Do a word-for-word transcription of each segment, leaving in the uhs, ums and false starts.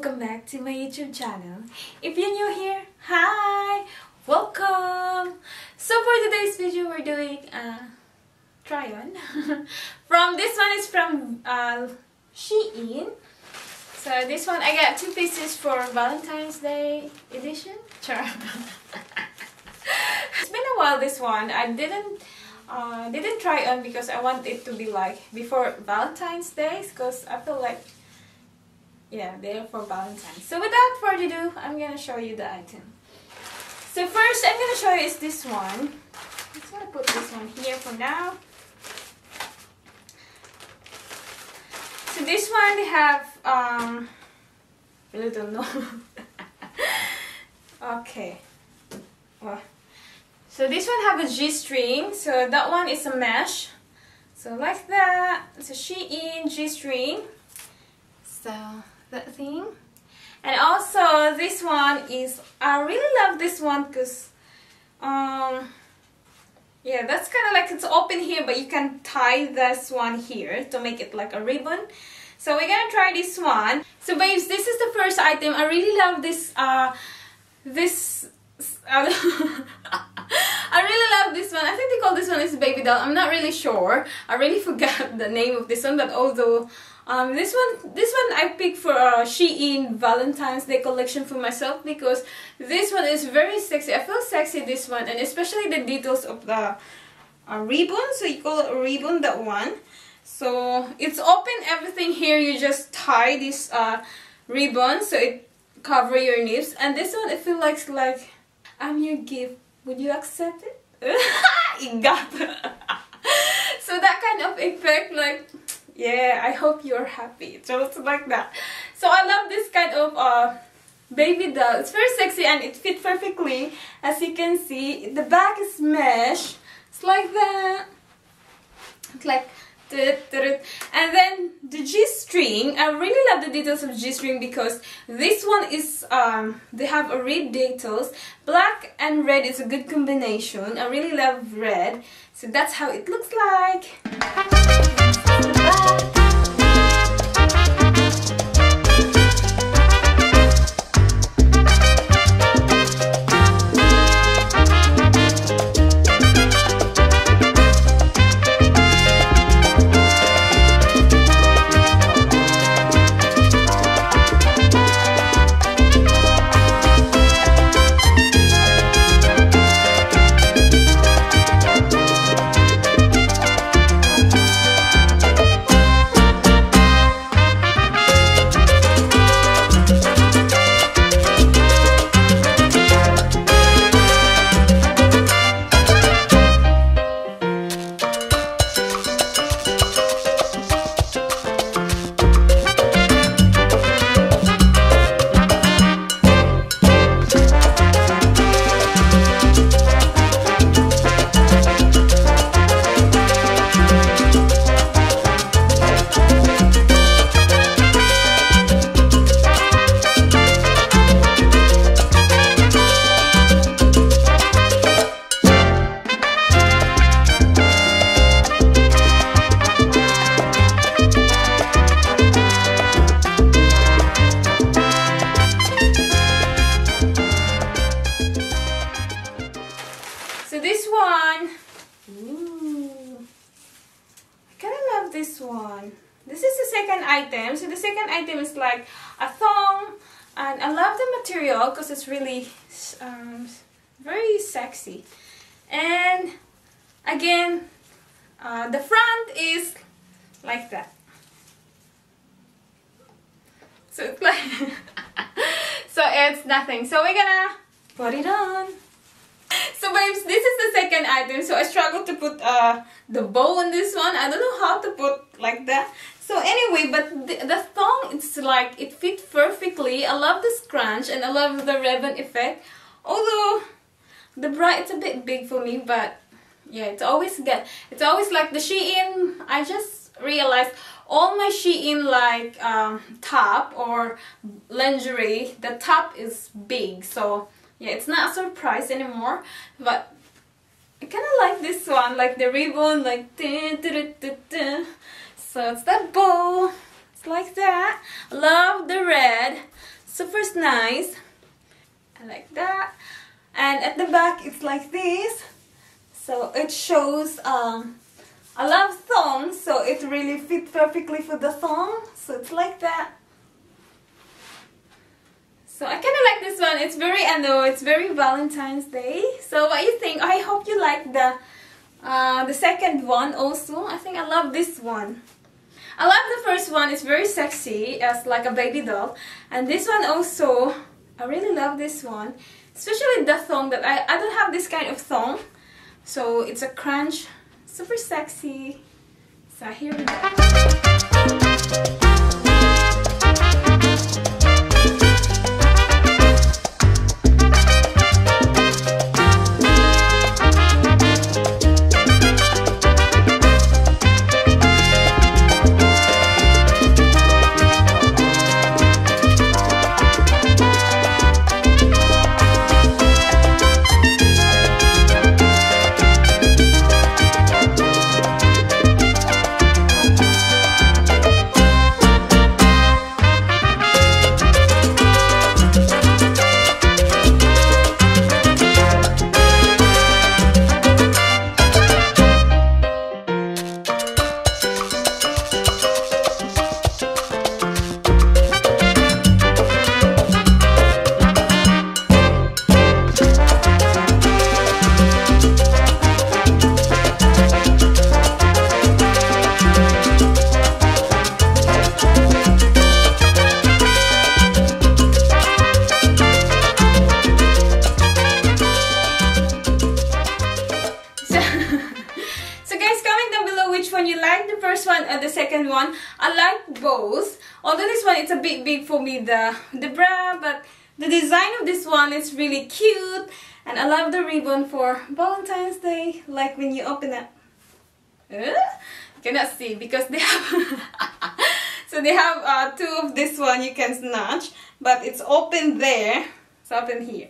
welcome back to my YouTube channel. If you're new here, hi! Welcome! So for today's video, we're doing a try-on. From this one is from uh, Shein. So this one, I got two pieces for Valentine's Day edition. It's been a while, this one. I didn't uh, didn't try on because I want it to be like before Valentine's Day, because I feel like, yeah, they're for Valentine's. So without further ado, I'm gonna show you the item. So first I'm gonna show you is this one. I'm just gonna put this one here for now. So this one they have um I really don't know. Okay. Well, so this one have a G-string, so that one is a mesh. So like that. So Shein G-string. So that thing, and also this one is, I really love this one because um yeah, that's kind of like it's open here, but you can tie this one here to make it like a ribbon. So we're gonna try this one. So babes, this is the first item. I really love this uh this uh, I really love this one. I think they call this one is baby doll. I'm not really sure. I really forgot the name of this one, but although Um, this one, this one I picked for uh, Shein Valentine's Day collection for myself because this one is very sexy. I feel sexy this one, and especially the details of the uh, ribbon. So you call it a ribbon, that one. So it's open everything here. You just tie this uh, ribbon so it cover your nips. And this one, I feel like like I'm your gift. Would you accept it? It got so that kind of effect, like. Yeah, I hope you're happy. So it's like that. So I love this kind of uh, baby doll. It's very sexy and it fits perfectly. As you can see, the back is mesh. It's like that. It's like... And then the G-string. I really love the details of G-string because this one is... Um, they have a red details. Black and red is a good combination. I really love red. So that's how it looks like. Item. So the second item is like a thong, and I love the material because it's really um, very sexy. And again, uh, the front is like that. So it's like so it's nothing. So we're gonna put it on. So babes, this is the second item. So I struggled to put uh, the bow on this one. I don't know how to put like that. So anyway, but the, the thong, it's like, it fits perfectly. I love the scrunch and I love the ribbon effect. Although, the bra, it's a bit big for me, but yeah, it's always get, it's always like the Shein. I just realized all my Shein like um, top or lingerie, the top is big. So yeah, it's not a surprise anymore, but I kind of like this one, like the ribbon, like... So it's that bow, it's like that. Love the red, super nice. I like that. And at the back it's like this, so it shows um I love song, so it really fits perfectly for the song, so it's like that. So I kind of like this one. It's very, and though it's very Valentine's Day. So what you think? I hope you like the uh, the second one also. I think I love this one. I love the first one. It's very sexy, as like a baby doll. And this one also, I really love this one, especially the thong. That I I don't have this kind of thong, so it's a crunch, super sexy. So here we go. One, I like both, although this one it's a bit big for me, the the bra, but the design of this one is really cute, and I love the ribbon for Valentine's Day. Like when you open it, uh, you cannot see because they have so they have uh, two of this one you can snatch, but it's open there, it's open here,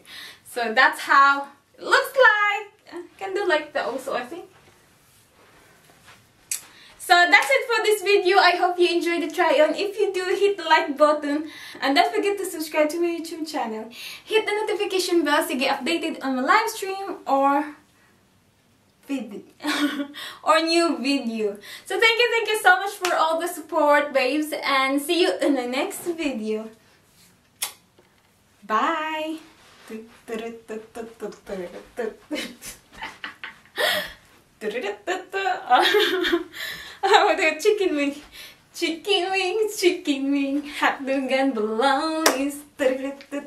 so that's how it looks like. I can do like that also, I think. So that's it for this video. I hope you enjoyed the try-on. If you do, hit the like button and don't forget to subscribe to my YouTube channel. Hit the notification bell to get updated on my live stream or video or new video. So thank you, thank you so much for all the support, babes, and see you in the next video. Bye. Oh, the chicken wing, chicken wing, chicken wing, hot dog and bologna.